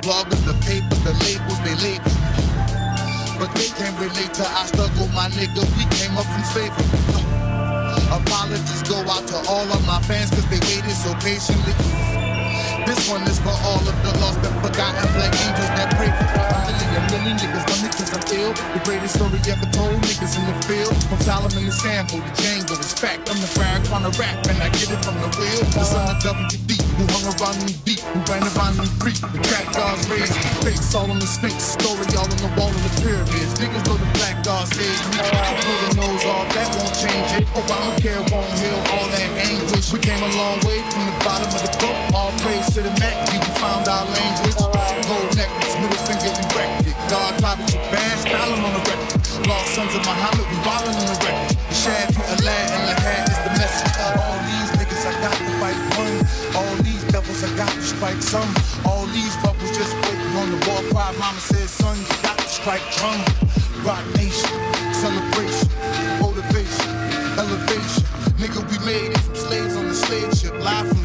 bloggers, the papers, the labels, they label. But they can't relate to our struggle, my nigga, we came up from slavery. Apologies go out to all of my fans, cause they waited so patiently. This one is for all of the lost and forgotten black angels that pray for me. A million niggas love me cause I'm ill. The greatest story ever told, niggas in the field. From Solomon to Sambo to Django, it's fact. I'm the fire on the rap and I get it from the wheel. The son of WD, who hung around me deep, who ran around me free. The track gods raised, face all on the sphinx. Story all on the wall of the pyramids. Niggas know the black gods saved me. I blew the nose off, that won't change it. Obamacare won't heal all that anguish. We came a long way from the bottom of the boat. All praise to the Mac, we found our language. Gold necklace, middle finger erected. God copied your band, styling on the record. Lost sons of Muhammad, we wildin' on the record. Shad, Alad, and Lahad is the message. All these niggas, I got to fight one. All these devils, I got to strike some. All these bubbles just waiting on the wall. Cry, mama says, son, you got to strike drum. Rock nation, celebration, motivation, elevation. Nigga, we made it from slaves on the slave ship. Live